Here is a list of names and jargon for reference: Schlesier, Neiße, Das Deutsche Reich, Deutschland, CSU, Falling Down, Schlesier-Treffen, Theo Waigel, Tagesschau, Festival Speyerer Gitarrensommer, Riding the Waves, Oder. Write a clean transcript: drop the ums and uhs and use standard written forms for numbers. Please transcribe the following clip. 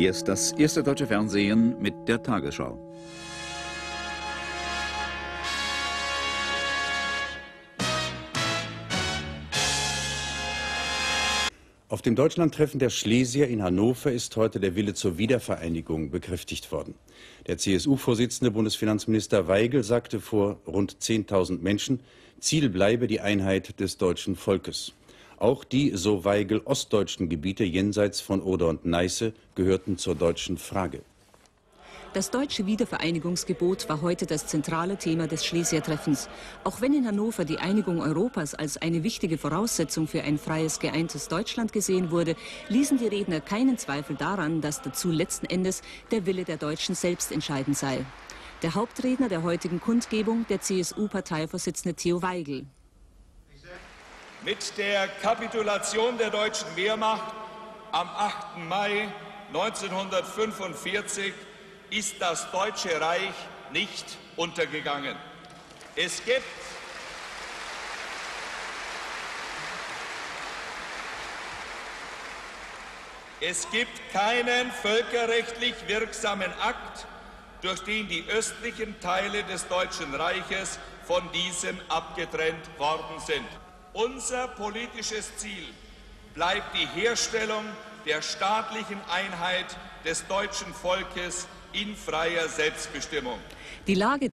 Hier ist das erste deutsche Fernsehen mit der Tagesschau. Auf dem Deutschlandtreffen der Schlesier in Hannover ist heute der Wille zur Wiedervereinigung bekräftigt worden. Der CSU-Vorsitzende Bundesfinanzminister Waigel sagte vor rund 10.000 Menschen, Ziel bleibe die Einheit des deutschen Volkes. Auch die, so Waigel, ostdeutschen Gebiete jenseits von Oder und Neiße gehörten zur deutschen Frage. Das deutsche Wiedervereinigungsgebot war heute das zentrale Thema des Schlesier-Treffens. Auch wenn in Hannover die Einigung Europas als eine wichtige Voraussetzung für ein freies, geeintes Deutschland gesehen wurde, ließen die Redner keinen Zweifel daran, dass dazu letzten Endes der Wille der Deutschen selbst entscheidend sei. Der Hauptredner der heutigen Kundgebung, der CSU-Parteivorsitzende Theo Waigel. Mit der Kapitulation der deutschen Wehrmacht am 8. Mai 1945 ist das Deutsche Reich nicht untergegangen. Es gibt keinen völkerrechtlich wirksamen Akt, durch den die östlichen Teile des Deutschen Reiches von diesem abgetrennt worden sind. Unser politisches Ziel bleibt die Herstellung der staatlichen Einheit des deutschen Volkes in freier Selbstbestimmung. Die Lage